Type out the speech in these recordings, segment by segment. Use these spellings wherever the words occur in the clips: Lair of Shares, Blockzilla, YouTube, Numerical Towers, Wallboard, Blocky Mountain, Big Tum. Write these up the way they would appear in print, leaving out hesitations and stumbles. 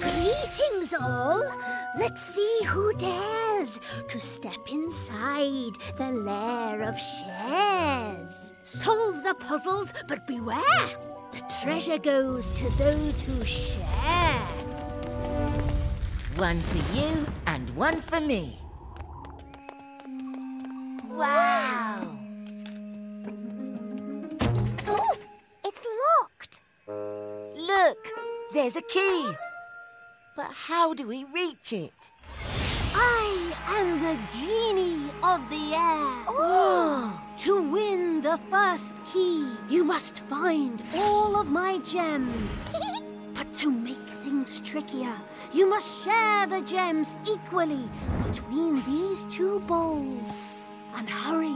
Greetings, all. Let's see who dares to step inside the lair of shares. Solve the puzzles, but beware. The treasure goes to those who share. One for you and one for me. Wow! Oh, it's locked. Look, there's a key. But how do we reach it? I am the genie of the air. Oh. To win the first key, you must find all of my gems. But to make things trickier, you must share the gems equally between these two bowls. And hurry.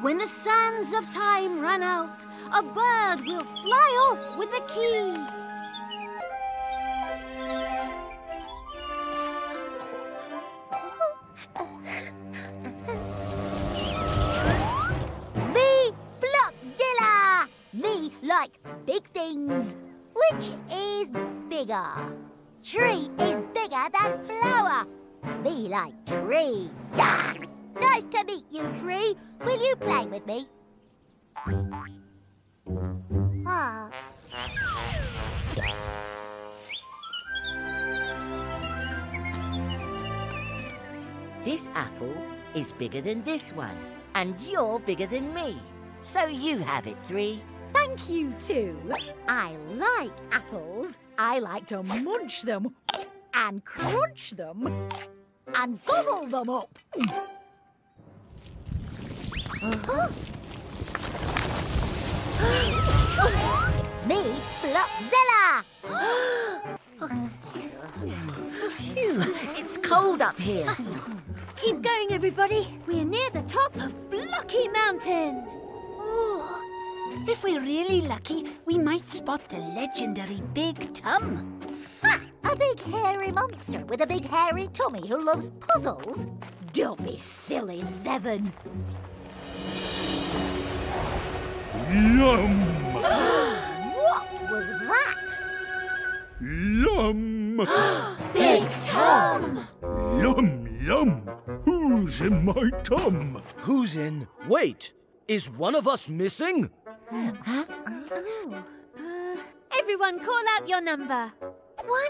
When the sands of time run out, a bird will fly off with the key. Me, Blockzilla! Me like big things. Which is bigger? Tree is bigger than flower. Me like tree. Yeah! Nice to meet you, Tree. Will you play with me? Ah. This apple is bigger than this one, and you're bigger than me. So you have it, Tree. Thank you, too. I like apples. I like to munch them and crunch them and gobble them up. Me, Blockzilla! Phew, it's cold up here. Keep going, everybody. We're near the top of Blocky Mountain. Ooh. If we're really lucky, we might spot the legendary Big Tum. Ha! A big hairy monster with a big hairy tummy who loves puzzles? Don't be silly, Seven. Yum! What was that? Yum! Big Tum! Yum, yum! Who's in my tum? Who's in? Wait! Is one of us missing? Everyone call out your number. 1,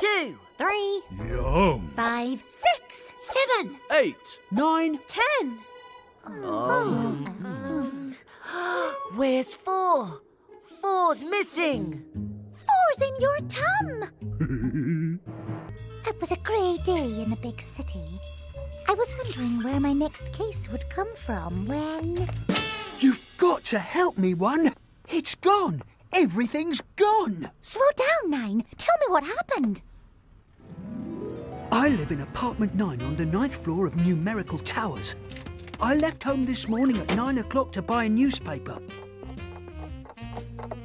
2, 3. Yum! 5, 6, 7, 8, 9, 10. Where's 4? 4's missing. 4's in your tum. It was a grey day in the big city. I was wondering where my next case would come from when... You've got to help me, One. It's gone. Everything's gone. Slow down, 9. Tell me what happened. I live in apartment 9 on the 9th floor of Numerical Towers. I left home this morning at 9 o'clock to buy a newspaper.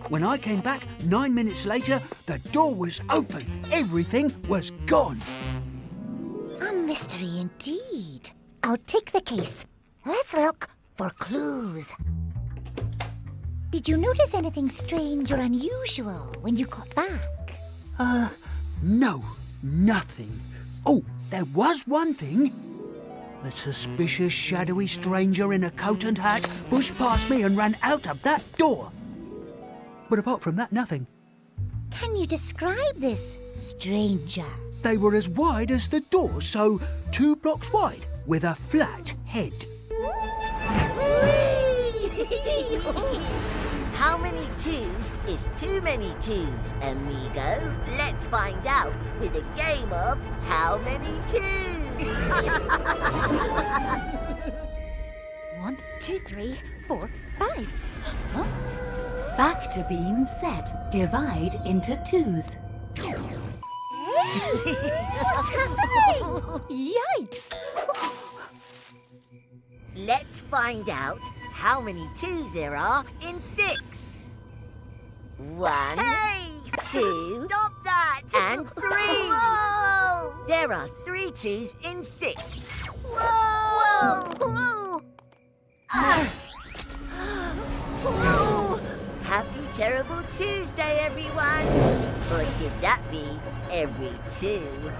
When I came back 9 minutes later, the door was open. Everything was gone. A mystery indeed. I'll take the case. Let's look for clues. Did you notice anything strange or unusual when you got back? No, nothing. Oh, there was one thing. The suspicious, shadowy stranger in a coat and hat pushed past me and ran out of that door. But apart from that, nothing. Can you describe this stranger? They were as wide as the door, so 2 blocks wide, with a flat head. How many 2s is too many 2s, amigo? Let's find out with a game of How Many 2s. 1, 2, 3, 4, 5. Huh? Back to being set. Divide into 2s. What's happening? Yikes! Let's find out how many 2s there are in 6. 1. Hey! 2. Stop that! And 3. Whoa! There are 3 2s in 6. Whoa! Whoa! Whoa! Happy terrible Tuesday, everyone. Or should that be every two?